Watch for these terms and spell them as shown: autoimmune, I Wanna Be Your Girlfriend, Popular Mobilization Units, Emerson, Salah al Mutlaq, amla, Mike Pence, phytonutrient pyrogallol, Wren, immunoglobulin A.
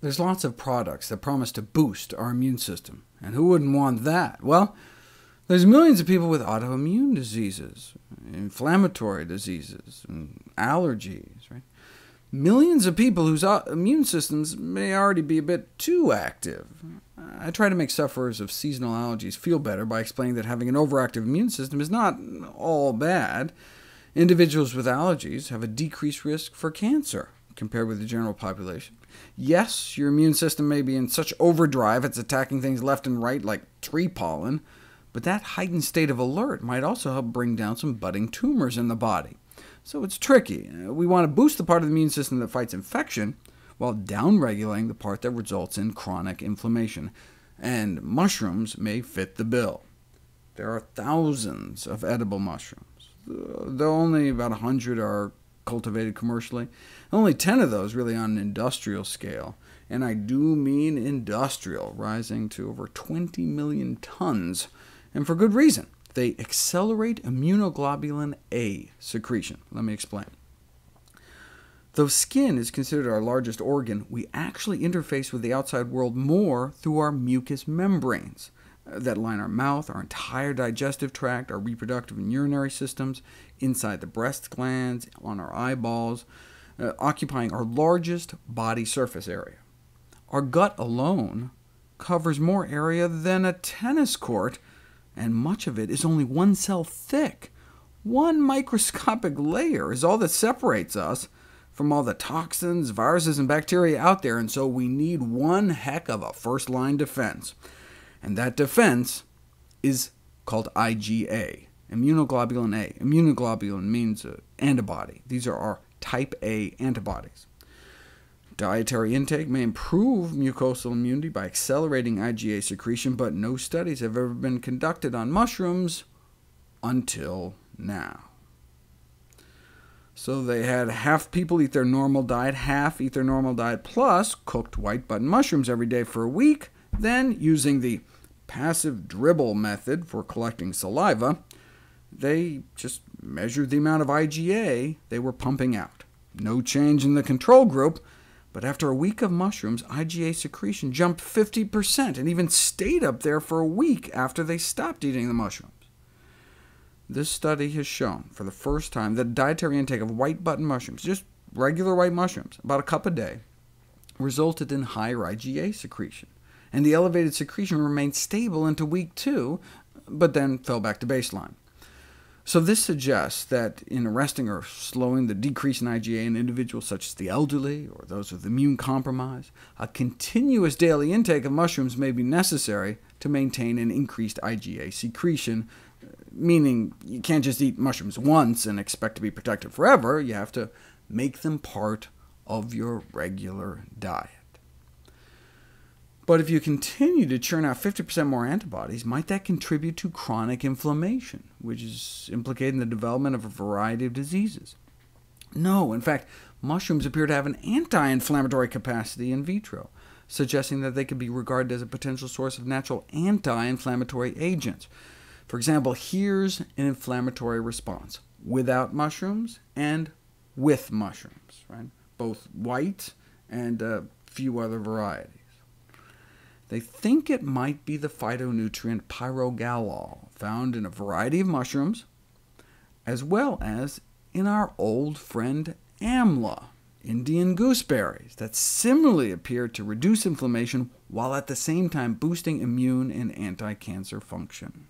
There's lots of products that promise to boost our immune system, and who wouldn't want that? Well, there's millions of people with autoimmune diseases, inflammatory diseases, and allergies, right? Millions of people whose immune systems may already be a bit too active. I try to make sufferers of seasonal allergies feel better by explaining that having an overactive immune system is not all bad. Individuals with allergies have a decreased risk for cancer compared with the general population. Yes, your immune system may be in such overdrive it's attacking things left and right like tree pollen, but that heightened state of alert might also help bring down some budding tumors in the body. So it's tricky. We want to boost the part of the immune system that fights infection, while downregulating the part that results in chronic inflammation. And mushrooms may fit the bill. There are thousands of edible mushrooms, though only about 100 are cultivated commercially. Only 10 of those really on an industrial scale, and I do mean industrial, rising to over 20 million tons, and for good reason. They accelerate immunoglobulin A secretion. Let me explain. Though skin is considered our largest organ, we actually interface with the outside world more through our mucous membranes that line our mouth, our entire digestive tract, our reproductive and urinary systems, inside the breast glands, on our eyeballs, occupying our largest body surface area. Our gut alone covers more area than a tennis court, and much of it is only one cell thick. One microscopic layer is all that separates us from all the toxins, viruses, and bacteria out there, and so we need one heck of a first-line defense. And that defense is called IgA, immunoglobulin A. Immunoglobulin means antibody. These are our type A antibodies. Dietary intake may improve mucosal immunity by accelerating IgA secretion, but no studies have ever been conducted on mushrooms until now. So they had half people eat their normal diet, half eat their normal diet plus cooked white button mushrooms every day for a week, then using the passive dribble method for collecting saliva, they just measured the amount of IgA they were pumping out. No change in the control group, but after a week of mushrooms, IgA secretion jumped 50% and even stayed up there for a week after they stopped eating the mushrooms. This study has shown for the first time that dietary intake of white button mushrooms, just regular white mushrooms, about a cup a day, resulted in higher IgA secretion, and the elevated secretion remained stable into week 2, but then fell back to baseline. So this suggests that in arresting or slowing the decrease in IgA in individuals such as the elderly or those with immune compromise, a continuous daily intake of mushrooms may be necessary to maintain an increased IgA secretion, meaning you can't just eat mushrooms once and expect to be protected forever. You have to make them part of your regular diet. But if you continue to churn out 50% more antibodies, might that contribute to chronic inflammation, which is implicated in the development of a variety of diseases? No, in fact, mushrooms appear to have an anti-inflammatory capacity in vitro, suggesting that they could be regarded as a potential source of natural anti-inflammatory agents. For example, here's an inflammatory response without mushrooms and with mushrooms, right? Both white and a few other varieties. They think it might be the phytonutrient pyrogallol, found in a variety of mushrooms, as well as in our old friend amla, Indian gooseberries, that similarly appear to reduce inflammation while at the same time boosting immune and anti-cancer function.